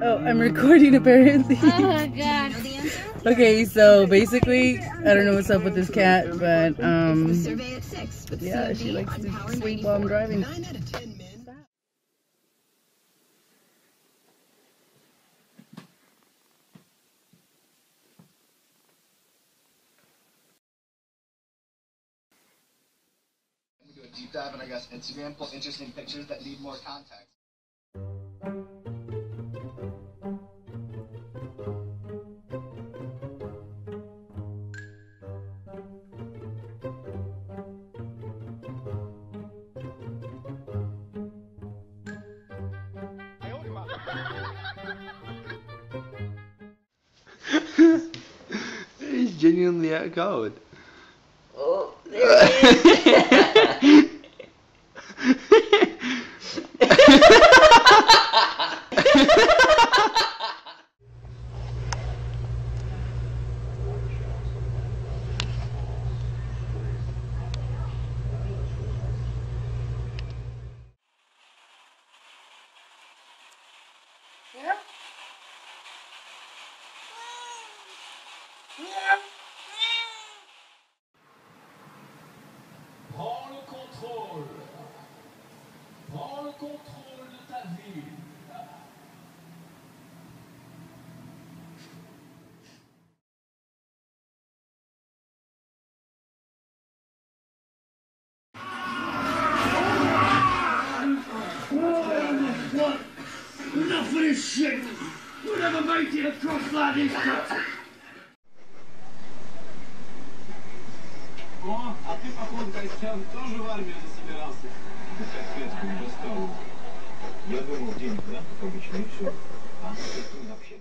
Oh, I'm recording apparently. Oh god. Okay, so basically, I don't know what's up with this cat, but yeah, she likes to sleep while I'm driving. Deep dive and I guess Instagram plus interesting pictures that need more context. He's genuinely outgoing. Oh, there it is. Prends le contrôle de ta vie. Enough of this shit! We'll never make it across that distance! О, а ты, походу, Костян, тоже в армию засобирался? Ты как светскую доставил. Я думал, денег, да, как обычно, и все. А ну, вообще...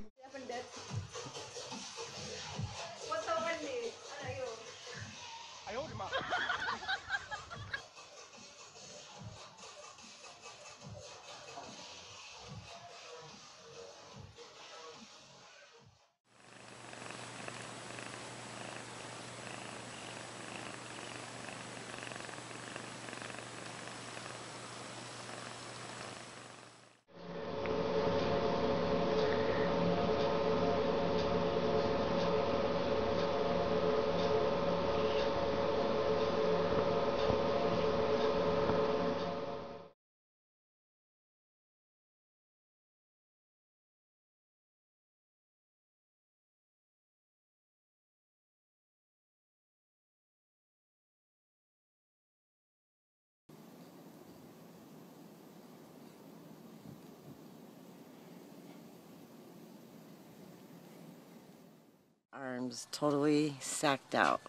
Arms totally sacked out.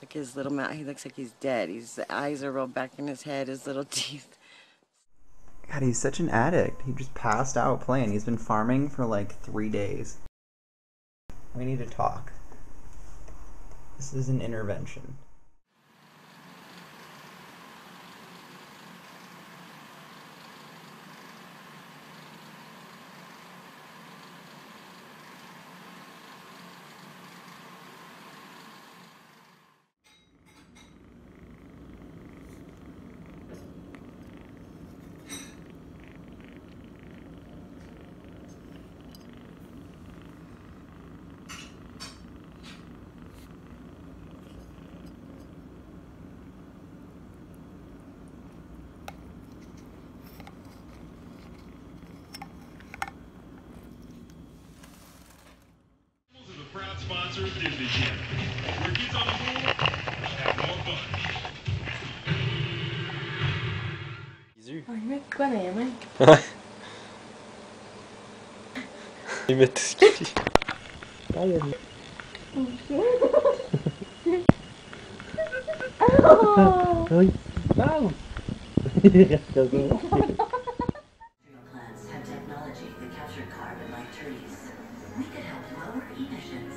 Like his little mouth, he looks like he's dead. His eyes are rolled back in his head, his little teeth. God, he's such an addict. He just passed out playing. He's been farming for like 3 days. We need to talk. This is an intervention. Proud sponsor of Disney Channel. Where kids on the pool have more fun. Il met quoi dans les mains? Ouais. Il met tout ce qu'il dit. Oh! Oui. Wow! Plants have technology that capture carbon like trees. We could help lower emissions.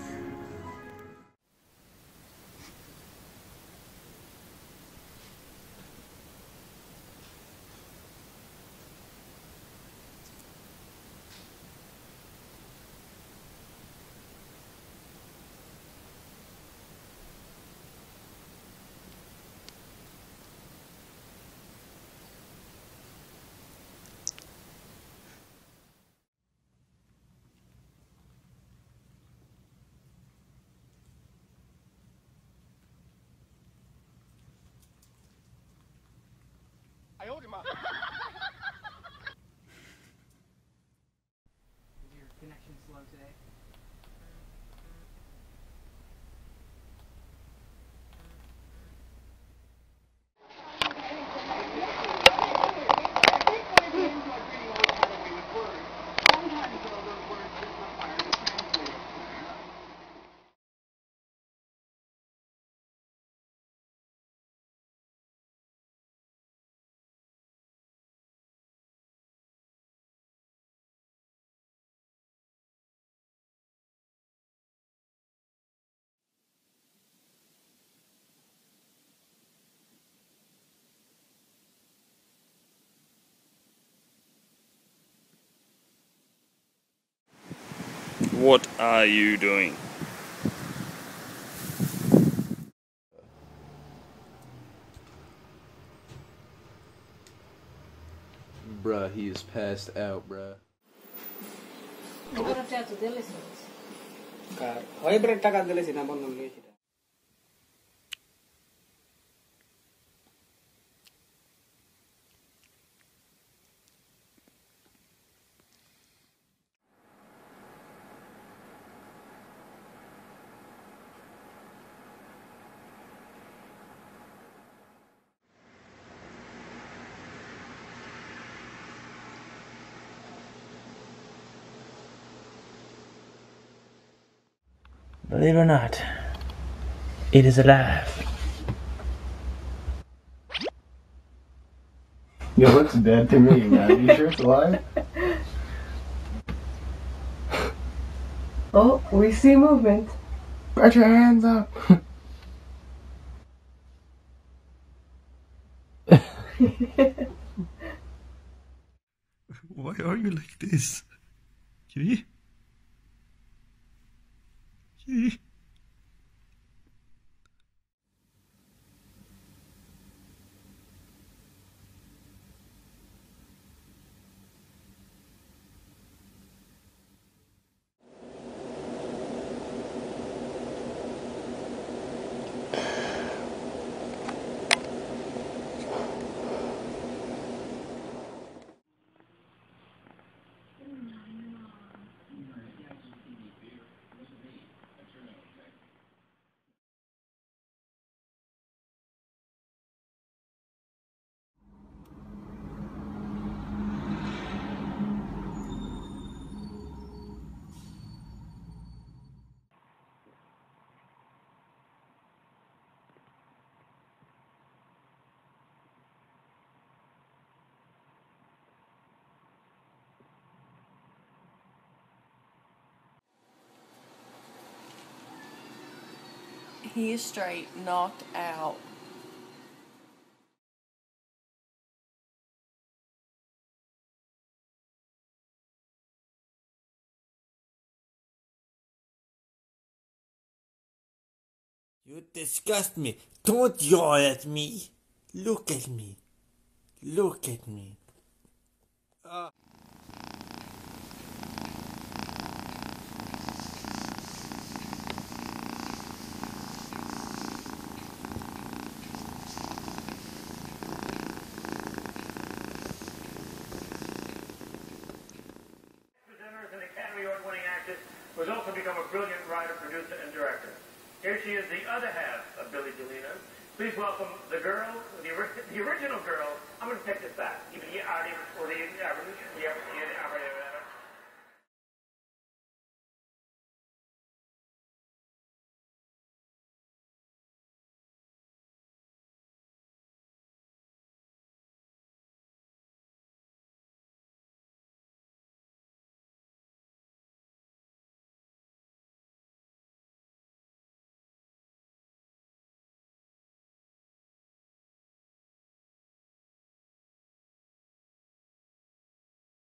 What are you doing? Bruh, he is passed out, bruh. Believe it or not, it is alive. It looks dead to me, man. Are you sure it's alive? Oh, we see movement. Put your hands up. Why are you like this? Kitty? He is straight knocked out. You disgust me. Don't yaw at me. Look at me. Look at me. Was also become a brilliant writer, producer, and director. Here she is, the other half of Billy Delina. Please welcome the girl, the original girl. I'm going to take this back.